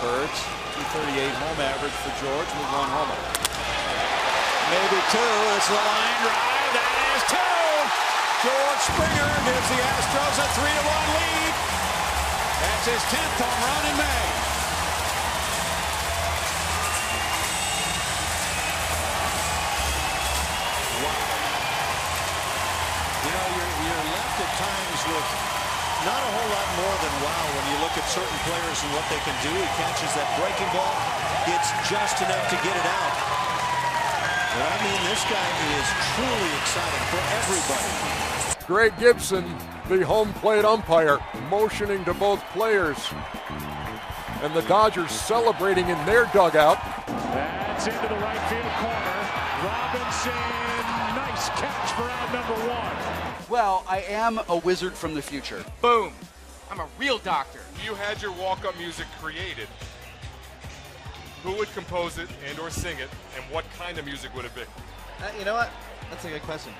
the Birds. 238 home average for George with one homer. Maybe two. It's the line drive. That is two. George Springer gives the Astros a 3-1 lead. That's his 10th home run in May. You know, you're left at times with not a whole lot more than wow when you look at certain players and what they can do. He catches that breaking ball. It's just enough to get it out. But I mean, this guy is truly exciting for everybody. Greg Gibson, the home plate umpire, motioning to both players. And the Dodgers celebrating in their dugout. That's into the right field corner. Robinson, nice catch for out number one. Well, I am a wizard from the future. Boom. I'm a real doctor. You had your walk-up music created. Who would compose it and or sing it, and what kind of music would it be? You know what? That's a good question.